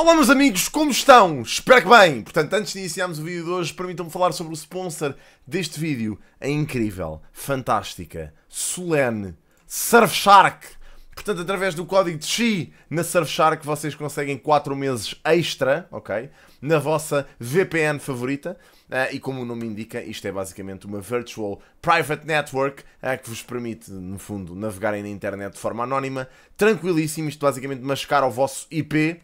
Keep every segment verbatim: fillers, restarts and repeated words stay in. Olá meus amigos, como estão? Espero que bem! Portanto, antes de iniciarmos o vídeo de hoje, permitam-me falar sobre o sponsor deste vídeo. A incrível, fantástica, solene Surfshark! Portanto, através do código de X na Surfshark vocês conseguem quatro meses extra, ok? Na vossa V P N favorita. Uh, e como o nome indica, isto é basicamente uma Virtual Private Network uh, que vos permite, no fundo, navegarem na internet de forma anónima, tranquilíssimo, isto basicamente mascar ao vosso I P.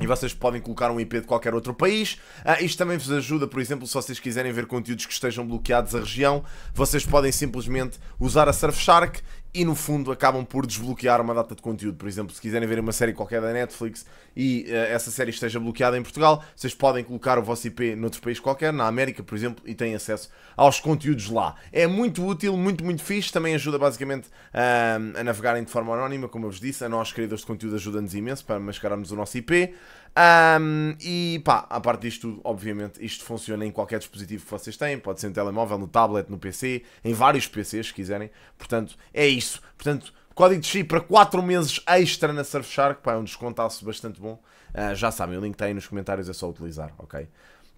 E vocês podem colocar um I P de qualquer outro país. Ah, isto também vos ajuda, por exemplo, se vocês quiserem ver conteúdos que estejam bloqueados à região, vocês podem simplesmente usar a Surfshark e, no fundo, acabam por desbloquear uma data de conteúdo. Por exemplo, se quiserem ver uma série qualquer da Netflix e uh, essa série esteja bloqueada em Portugal, vocês podem colocar o vosso I P noutro país qualquer, na América, por exemplo, e têm acesso aos conteúdos lá. É muito útil, muito, muito fixe. Também ajuda, basicamente, uh, a navegarem de forma anónima, como eu vos disse. A nós, criadores de conteúdo, ajuda-nos imenso para mascararmos o nosso I P. Um, e pá, a parte disto tudo, obviamente, isto funciona em qualquer dispositivo que vocês têm. Pode ser no telemóvel, no tablet, no P C, em vários P Cs, se quiserem. Portanto, é isso. Portanto, código de X para quatro meses extra na Surfshark. Pá, é um descontaço bastante bom. Uh, já sabem, o link está aí nos comentários, é só utilizar, ok?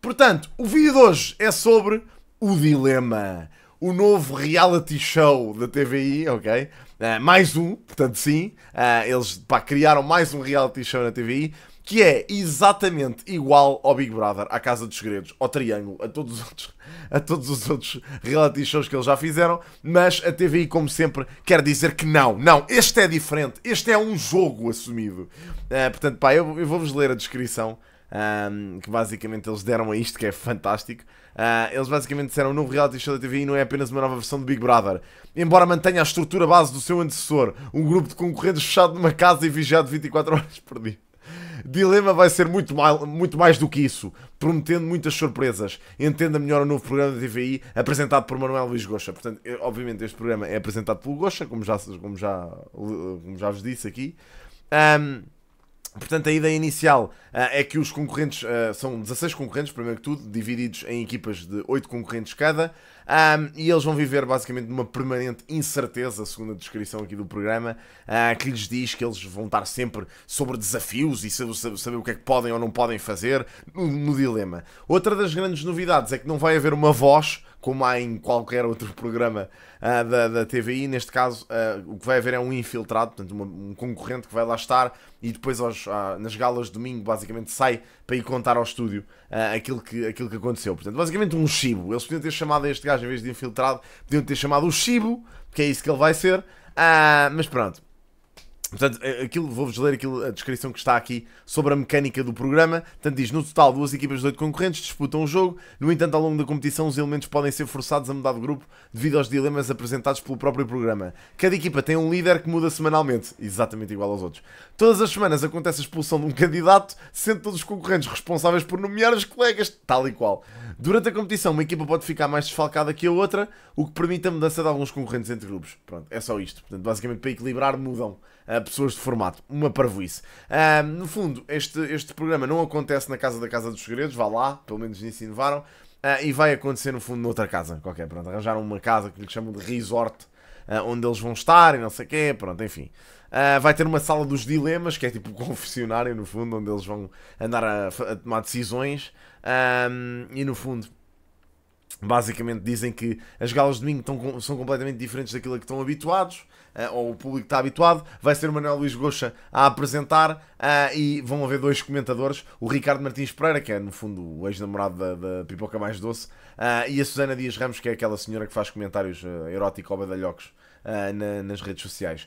Portanto, o vídeo de hoje é sobre o dilema. O novo reality show da T V I, ok? Uh, mais um, portanto sim. Uh, eles, pá, criaram mais um reality show na T V I. Que é exatamente igual ao Big Brother, à Casa dos Segredos, ao Triângulo, a todos os outros, a todos os outros reality shows que eles já fizeram, mas a T V I, como sempre, quer dizer que não, não, este é diferente, este é um jogo assumido. Uh, portanto, pá, eu, eu vou-vos ler a descrição um, que basicamente eles deram a isto, que é fantástico. Uh, eles basicamente disseram: o novo reality show da T V I não é apenas uma nova versão do Big Brother. Embora mantenha a estrutura base do seu antecessor, um grupo de concorrentes fechado numa casa e vigiado vinte e quatro horas por dia. Dilema vai ser muito, mal, muito mais do que isso, prometendo muitas surpresas. Entenda melhor o novo programa da T V I apresentado por Manuel Luís Goxa. Portanto, obviamente este programa é apresentado pelo Goxa, como já, como já, como já vos disse aqui. Um, portanto, a ideia inicial uh, é que os concorrentes, uh, são dezasseis concorrentes, primeiro que tudo, divididos em equipas de oito concorrentes cada. Um, e eles vão viver basicamente numa permanente incerteza, segundo a descrição aqui do programa, uh, que lhes diz que eles vão estar sempre sobre desafios e saber, saber o que é que podem ou não podem fazer no, no dilema. Outra das grandes novidades é que não vai haver uma voz, como há em qualquer outro programa uh, da, da T V I. Neste caso, uh, o que vai haver é um infiltrado, portanto uma, um concorrente que vai lá estar e depois aos, uh, nas galas de domingo basicamente sai para ir contar ao estúdio uh, aquilo, que, aquilo que aconteceu. Portanto, basicamente um chibo. Eles podiam ter chamado este gajo, em vez de infiltrado, podiam ter chamado o chibo, que é isso que ele vai ser. Uh, mas pronto. Portanto, vou-vos ler aquilo, a descrição que está aqui sobre a mecânica do programa. Portanto, diz: no total, duas equipas de oito concorrentes disputam o jogo. No entanto, ao longo da competição, os elementos podem ser forçados a mudar de grupo devido aos dilemas apresentados pelo próprio programa. Cada equipa tem um líder que muda semanalmente, exatamente igual aos outros. Todas as semanas acontece a expulsão de um candidato, sendo todos os concorrentes responsáveis por nomear os colegas, tal e qual. Durante a competição, uma equipa pode ficar mais desfalcada que a outra, o que permite a mudança de alguns concorrentes entre grupos. Pronto, é só isto. Portanto, basicamente, para equilibrar, mudam pessoas de formato, uma parvoíce. Uh, no fundo, este, este programa não acontece na casa da Casa dos Segredos, vá lá, pelo menos nisso inovaram, uh, e vai acontecer no fundo noutra casa qualquer, pronto, arranjaram uma casa que lhe chamam de resort, uh, onde eles vão estar e não sei o quê, pronto, enfim. Uh, vai ter uma sala dos dilemas, que é tipo o confessionário, no fundo, onde eles vão andar a, a tomar decisões, uh, e no fundo... Basicamente dizem que as galas de domingo estão, são completamente diferentes daquilo a que estão habituados, uh, ou o público está habituado. Vai ser o Manuel Luís Goxa a apresentar, uh, e vão haver dois comentadores, o Ricardo Martins Pereira, que é no fundo o ex-namorado da, da Pipoca Mais Doce, uh, e a Susana Dias Ramos, que é aquela senhora que faz comentários uh, erótico ou badalhocos Uh, na, nas redes sociais.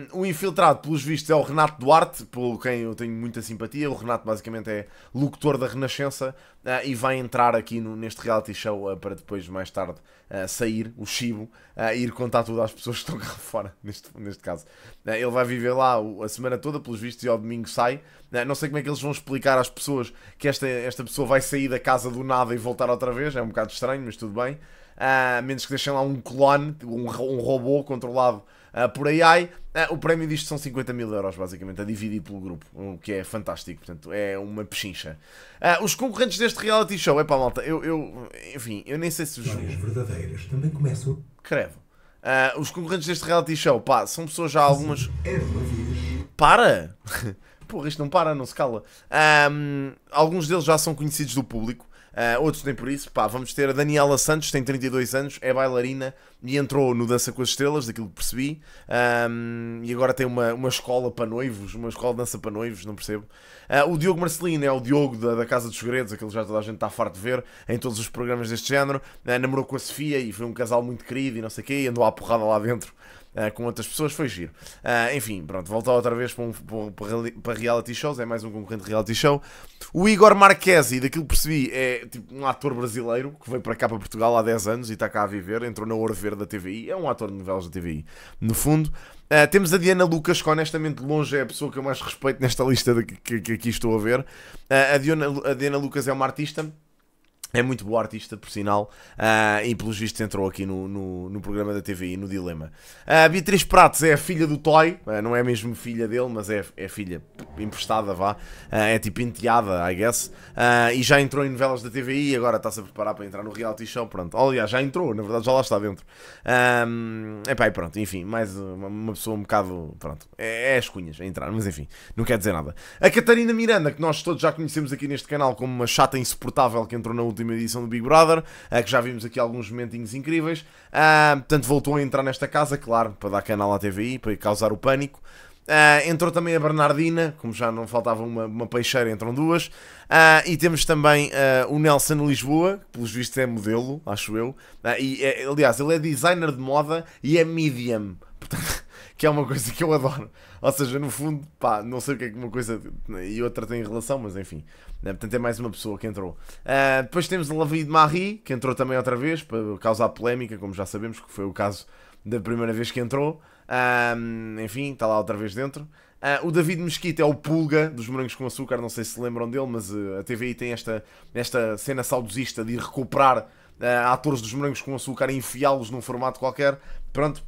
Um, o infiltrado, pelos vistos, é o Renato Duarte, pelo quem eu tenho muita simpatia. O Renato basicamente é locutor da Renascença, uh, e vai entrar aqui no, neste reality show, uh, para depois mais tarde uh, sair, o chibo, uh, e ir contar tudo às pessoas que estão cá fora, neste, neste caso. Uh, ele vai viver lá a semana toda, pelos vistos, e ao domingo sai. Uh, não sei como é que eles vão explicar às pessoas que esta, esta pessoa vai sair da casa do nada e voltar outra vez. É um bocado estranho, mas tudo bem. Uh, menos que deixem lá um clone, um, um robô controlado uh, por A I. Uh, o prémio disto são cinquenta mil euros, basicamente, a dividir pelo grupo, o que é fantástico, portanto, é uma pechincha. Uh, os concorrentes deste reality show, é pá, malta, eu, eu, enfim, eu nem sei se... Histórias verdadeiras também começam... Crevo. Uh, os concorrentes deste reality show, pá, são pessoas já algumas... Para! porra, isto não para, não se cala. Um, alguns deles já são conhecidos do público, uh, outros nem por isso. Pá, vamos ter a Daniela Santos, tem trinta e dois anos, é bailarina e entrou no Dança com as Estrelas, daquilo que percebi, um, e agora tem uma, uma escola para noivos, uma escola de dança para noivos, não percebo. Uh, o Diogo Marcelino é o Diogo da, da Casa dos Segredos, aquele já toda a gente está farto de ver em todos os programas deste género. Uh, namorou com a Sofia e foi um casal muito querido e não sei o quê, e andou à porrada lá dentro. Uh, com outras pessoas, foi giro. Uh, enfim, pronto, voltar outra vez para, um, para, para reality shows, é mais um concorrente de reality show. O Igor Marquesi, daquilo que percebi, é tipo um ator brasileiro que veio para cá, para Portugal, há dez anos e está cá a viver, entrou na Ouro Verde da T V I, é um ator de novelas da T V I, no fundo. Uh, temos a Diana Lucas, que honestamente longe é a pessoa que eu mais respeito nesta lista de, que, que aqui estou a ver. Uh, a, Diana, a Diana Lucas é uma artista, é muito boa artista, por sinal, uh, e pelos vistos entrou aqui no, no, no programa da T V I, no Dilema. A uh, Beatriz Prates é a filha do Toy, uh, não é mesmo filha dele, mas é, é filha emprestada, vá, uh, é tipo enteada, I guess, uh, e já entrou em novelas da T V I e agora está-se a preparar para entrar no reality show, pronto. Aliás, já entrou, na verdade já lá está dentro. Um, epá, e pronto, enfim, mais uma, uma pessoa um bocado, pronto, é, é as cunhas a entrar, mas enfim, não quer dizer nada. A Catarina Miranda, que nós todos já conhecemos aqui neste canal como uma chata insuportável que entrou na última edição do Big Brother, que já vimos aqui alguns momentinhos incríveis, uh, portanto voltou a entrar nesta casa, claro, para dar canal à T V I, para causar o pânico. Uh, entrou também a Bernardina, como já não faltava uma, uma peixeira, entram duas. Uh, e temos também uh, o Nelson Lisboa, que pelos vistos é modelo, acho eu, uh, e é, aliás, ele é designer de moda e é medium, portanto, que é uma coisa que eu adoro. Ou seja, no fundo, pá, não sei o que é que uma coisa e outra tem relação, mas enfim. Portanto, é mais uma pessoa que entrou. Uh, depois temos a La Vie de Marie, que entrou também outra vez, para causar polémica, como já sabemos, que foi o caso da primeira vez que entrou. Uh, enfim, está lá outra vez dentro. Uh, o David Mesquita é o Pulga, dos Morangos com Açúcar, não sei se se lembram dele, mas uh, a T V I tem esta, esta cena saudosista de ir recuperar uh, atores dos Morangos com Açúcar e enfiá-los num formato qualquer. Pronto.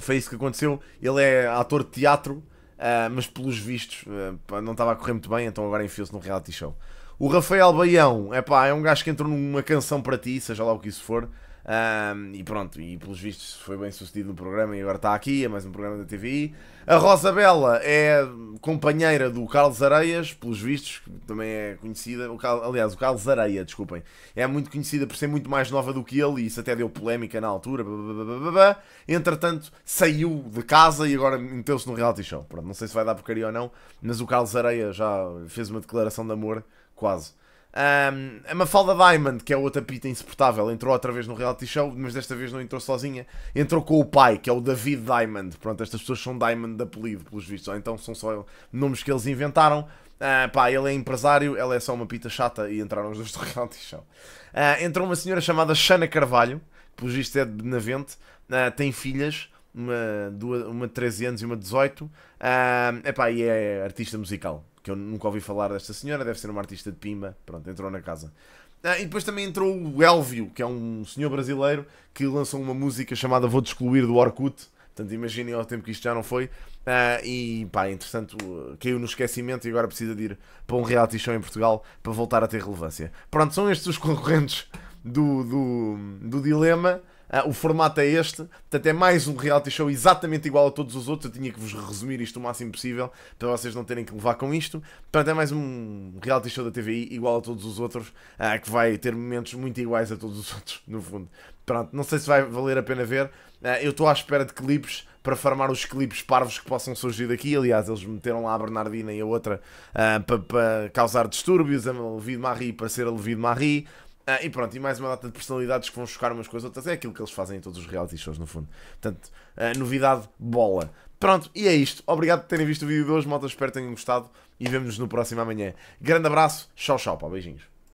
Foi isso que aconteceu. Ele é ator de teatro, uh, mas pelos vistos uh, não estava a correr muito bem, então agora enfiou-se num reality show. O Rafael Baião, epá, é um gajo que entrou numa Canção Para Ti, seja lá o que isso for, uh, e pronto, e pelos vistos foi bem sucedido no programa e agora está aqui, é mais um programa da T V I. A Rosa Bela é companheira do Carlos Areias, pelos vistos, que também é conhecida, o Cal... aliás, o Carlos Areia, desculpem, é muito conhecida por ser muito mais nova do que ele, e isso até deu polémica na altura, blablabla. Entretanto, saiu de casa e agora meteu-se no reality show. Pronto, não sei se vai dar porcaria ou não, mas o Carlos Areia já fez uma declaração de amor, quase. Um, a Mafalda Diamond, que é outra pita insuportável, entrou outra vez no reality show, mas desta vez não entrou sozinha, entrou com o pai, que é o David Diamond. Pronto, estas pessoas são Diamond de apelido, pelos vistos, ou então são só nomes que eles inventaram. Uh, pá, ele é empresário, ela é só uma pita chata e entraram os dois no reality show. Uh, entrou uma senhora chamada Xana Carvalho, pelos vistos é de Benavente, uh, tem filhas, uma, duas, uma de treze anos e uma de dezoito, uh, epá, e é artista musical, que eu nunca ouvi falar desta senhora, deve ser uma artista de pimba, pronto, entrou na casa. Ah, e depois também entrou o Elvio, que é um senhor brasileiro, que lançou uma música chamada Vou-te Excluir, do Orkut, portanto imaginem ao tempo que isto já não foi, ah, e pá, entretanto caiu no esquecimento e agora precisa de ir para um reality show em Portugal para voltar a ter relevância. Pronto, são estes os concorrentes do, do, do Dilema. Uh, o formato é este, portanto é mais um reality show exatamente igual a todos os outros. Eu tinha que vos resumir isto o máximo possível para vocês não terem que levar com isto. Portanto é mais um reality show da T V I igual a todos os outros, uh, que vai ter momentos muito iguais a todos os outros, no fundo. Pronto, não sei se vai valer a pena ver. Uh, eu estou à espera de clipes, para farmar os clipes parvos que possam surgir daqui. Aliás, eles meteram lá a Bernardina e a outra uh, para pa causar distúrbios, a Levi de Marie para ser a Levi de Marie. Ah, e pronto, e mais uma data de personalidades que vão chocar umas com as outras. É aquilo que eles fazem em todos os reality shows, no fundo. Portanto, ah, novidade, bola. Pronto, e é isto. Obrigado por terem visto o vídeo de hoje, malta. Espero que tenham gostado e vemo-nos no próximo amanhã. Grande abraço, tchau, tchau, pá, beijinhos.